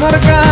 अमर का।